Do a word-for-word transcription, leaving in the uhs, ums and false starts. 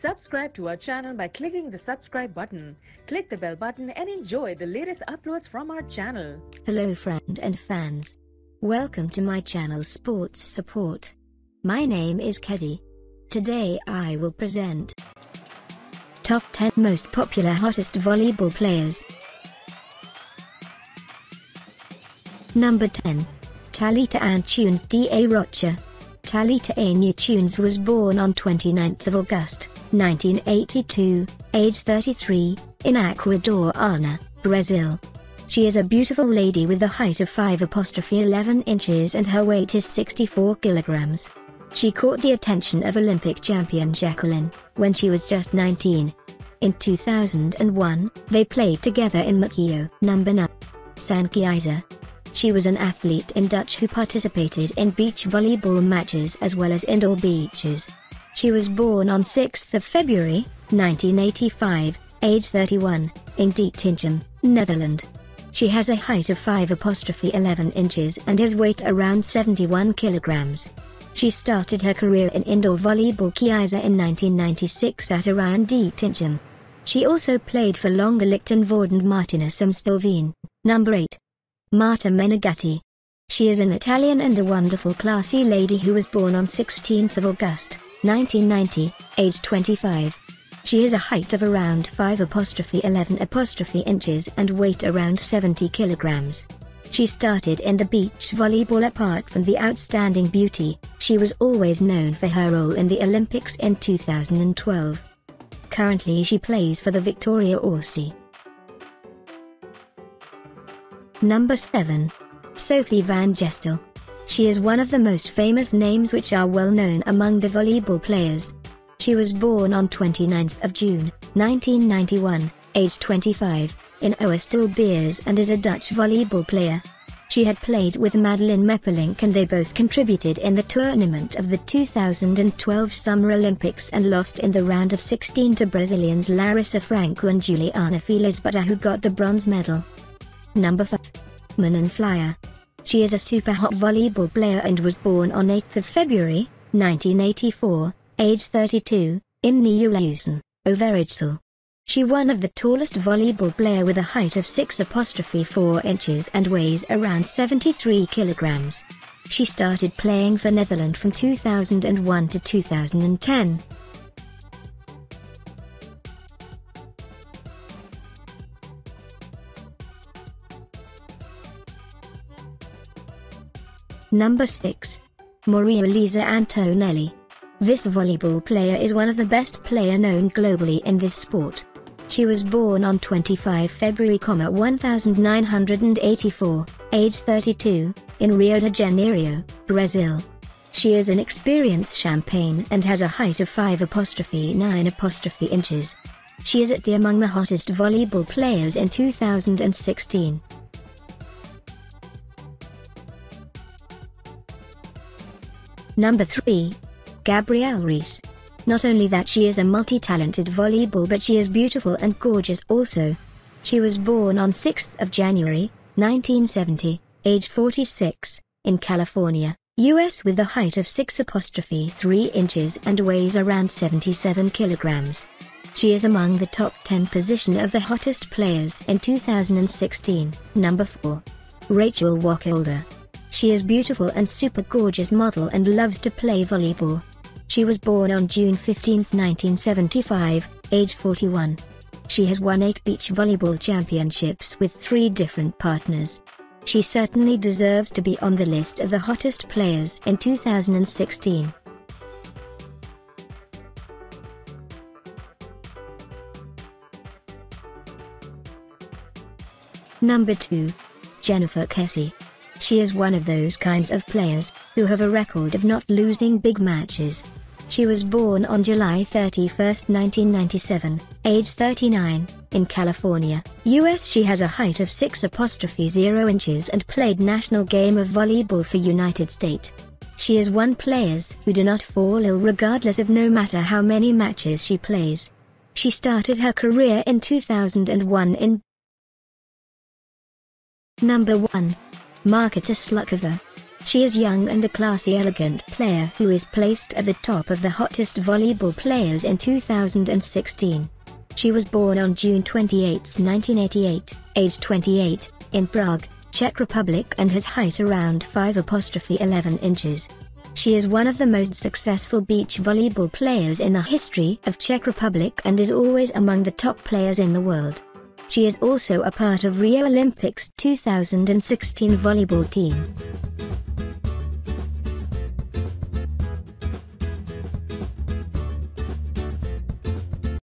Subscribe to our channel by clicking the subscribe button. Click the bell button and enjoy the latest uploads from our channel. Hello friend and fans. Welcome to my channel Sports Support. My name is Keddy. Today I will present Top ten Most Popular Hottest Volleyball Players. Number ten. Talita Antunes da Rocha. Talita Antunes was born on the twenty-ninth of August, nineteen eighty-two, age thirty-three, in Aquidauana, Brazil. She is a beautiful lady with a height of five eleven inches and her weight is sixty-four kilograms. She caught the attention of Olympic champion Jacqueline when she was just nineteen. In two thousand one, they played together in Maceio. Number nine. Sanne Keizer. She was an athlete in Dutch who participated in beach volleyball matches as well as indoor beaches. She was born on the sixth of February, nineteen eighty-five, age thirty-one, in Doetinchem, Netherlands. She has a height of five eleven inches and is weight around seventy-one kilograms. She started her career in indoor volleyball Keizer in nineteen ninety-six at Orion Doetinchem. She also played for Lange Lichtenvoorde and Martina Samstelveen. Number eight. Marta Menegatti. She is an Italian and a wonderful classy lady who was born on the sixteenth of August, nineteen ninety, age twenty-five. She has a height of around five eleven inches and weight around seventy kilograms. She started in the beach volleyball. Apart from the outstanding beauty, she was always known for her role in the Olympics in two thousand twelve. Currently she plays for the Victoria Orsi. Number seven. Sophie van Gestel. She is one of the most famous names which are well known among the volleyball players. She was born on the twenty-ninth of June, nineteen ninety-one, age twenty-five, in Oostelbeers and is a Dutch volleyball player. She had played with Madeleine Meppelink and they both contributed in the tournament of the two thousand twelve Summer Olympics and lost in the round of sixteen to Brazilians Larissa Franco and Juliana Feliz Batta, who got the bronze medal. Number five. Manon Flier. She is a super hot volleyball player and was born on the eighth of February, nineteen eighty-four, age thirty-two, in Nieuwleusen, Overijssel. She one of the tallest volleyball player with a height of six four inches and weighs around seventy-three kilograms. She started playing for Netherlands from two thousand one to two thousand ten. Number six. Maria Elisa Antonelli. This volleyball player is one of the best player known globally in this sport. She was born on the twenty-fifth of February, nineteen eighty-four, age thirty-two, in Rio de Janeiro, Brazil. She is an experienced champagne and has a height of five nine inches. She is at the among the hottest volleyball players in two thousand sixteen. Number three. Gabrielle Reese. Not only that she is a multi-talented volleyball, but she is beautiful and gorgeous also. She was born on the sixth of January, nineteen seventy, age forty-six, in California, U S with a height of six three inches and weighs around seventy-seven kilograms. She is among the top ten position of the hottest players in two thousand sixteen. Number four. Rachel Wacholder. She is beautiful and super gorgeous model and loves to play volleyball. She was born on June fifteenth, nineteen seventy-five, age forty-one. She has won eight beach volleyball championships with three different partners. She certainly deserves to be on the list of the hottest players in two thousand sixteen. Number two. Jennifer Kessie. She is one of those kinds of players who have a record of not losing big matches. She was born on July thirty-first, nineteen ninety-seven, age thirty-nine, in California, U S. She has a height of six zero inches and played national game of volleyball for United States. She is one players who do not fall ill regardless of no matter how many matches she plays. She started her career in two thousand one in. Number one. Marketa Slukova. She is young and a classy, elegant player who is placed at the top of the hottest volleyball players in two thousand sixteen. She was born on June twenty-eighth, nineteen eighty-eight, age twenty-eight, in Prague, Czech Republic, and has height around five eleven inches. She is one of the most successful beach volleyball players in the history of Czech Republic and is always among the top players in the world. She is also a part of Rio Olympics two thousand sixteen volleyball team.